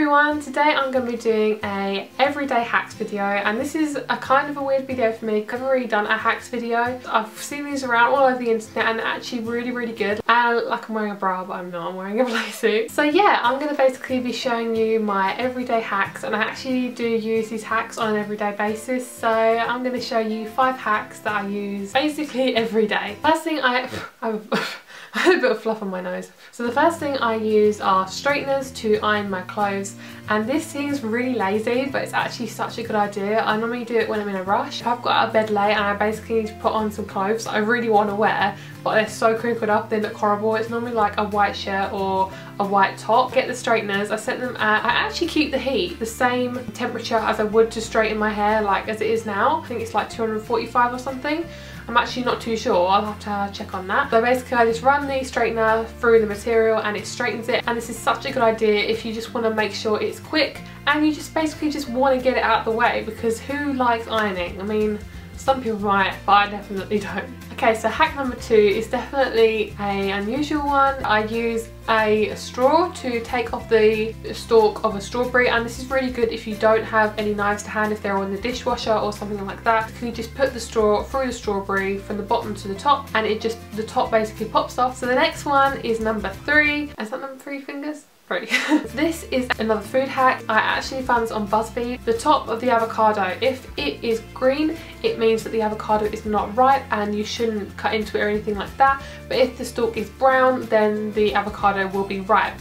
everyone, today I'm going to be doing a everyday hacks video, and this is a kind of a weird video for me because I've already done a hacks video. I've seen these around all over the internet and they're actually really good, and I look like I'm wearing a bra but I'm not, I'm wearing a playsuit. So yeah, I'm going to basically be showing you my everyday hacks, and I actually do use these hacks on an everyday basis, so I'm going to show you 5 hacks that I use basically every day. First thing I had a bit of fluff on my nose. So the first thing I use are straighteners to iron my clothes, and this seems really lazy but it's actually such a good idea. I normally do it when I'm in a rush. If I've got out of bed late and I basically need to put on some clothes that I really want to wear but they're so crinkled up they look horrible, it's normally like a white shirt or a white top. Get the straighteners. I set them at, I actually keep the heat the same temperature as I would to straighten my hair, like as it is now. I think it's like 245 or something. I'm actually not too sure, I'll have to check on that. So basically I just run the straightener through the material and it straightens it, and this is such a good idea if you just want to make sure it's quick and you just basically just want to get it out of the way, because who likes ironing? I mean, some people might, but I definitely don't. Okay, so hack number 2 is definitely an unusual one. I use a straw to take off the stalk of a strawberry, and this is really good if you don't have any knives to hand, if they're on the dishwasher or something like that. You just put the straw through the strawberry from the bottom to the top, and it just, the top basically pops off. So the next one is number 3. Is that number 3 fingers? This is another food hack. I actually found this on BuzzFeed. The top of the avocado, if it is green, it means that the avocado is not ripe and you shouldn't cut into it or anything like that. But if the stalk is brown, then the avocado will be ripe.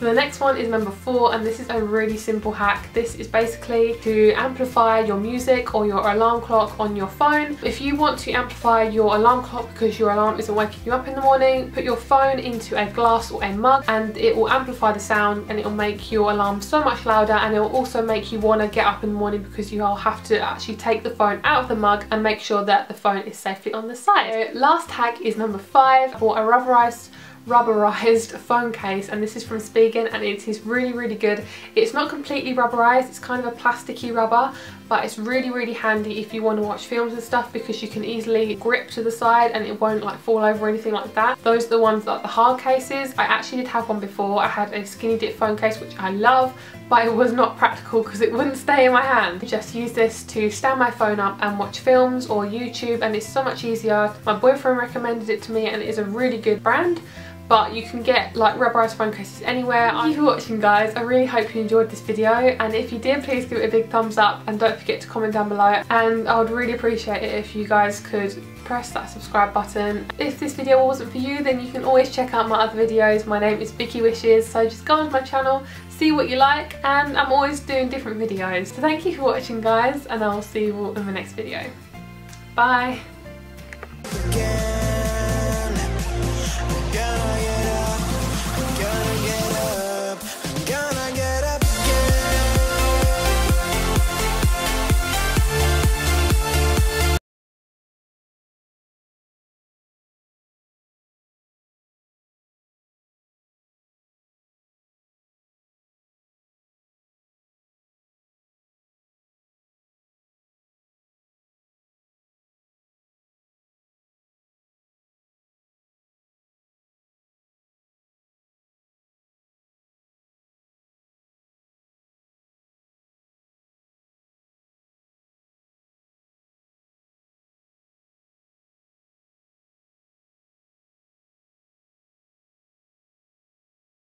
So the next one is number 4, and this is a really simple hack. This is basically to amplify your music or your alarm clock on your phone. If you want to amplify your alarm clock because your alarm isn't waking you up in the morning, put your phone into a glass or a mug and it will amplify the sound, and it will make your alarm so much louder, and it will also make you want to get up in the morning because you'll have to actually take the phone out of the mug and make sure that the phone is safely on the side. So last hack is number 5, for a rubberized phone case, and this is from Spigen and it is really good. It's not completely rubberized, it's kind of a plasticky rubber, but it's really handy if you want to watch films and stuff, because you can easily grip to the side and it won't like fall over or anything like that. Those are the ones like the hard cases. I actually did have one before. I had a Skinny Dip phone case which I love, but it was not practical because it wouldn't stay in my hand. I just use this to stand my phone up and watch films or YouTube, and it's so much easier. My boyfriend recommended it to me and it is a really good brand. But you can get like rubberized phone cases anywhere. Thank you for watching, guys. I really hope you enjoyed this video, and if you did, please give it a big thumbs up and don't forget to comment down below, and I would really appreciate it if you guys could press that subscribe button. If this video wasn't for you, then you can always check out my other videos. My name is Vicky Wishes, so just go onto my channel, see what you like, and I'm always doing different videos. So thank you for watching, guys, and I'll see you all in the next video. Bye!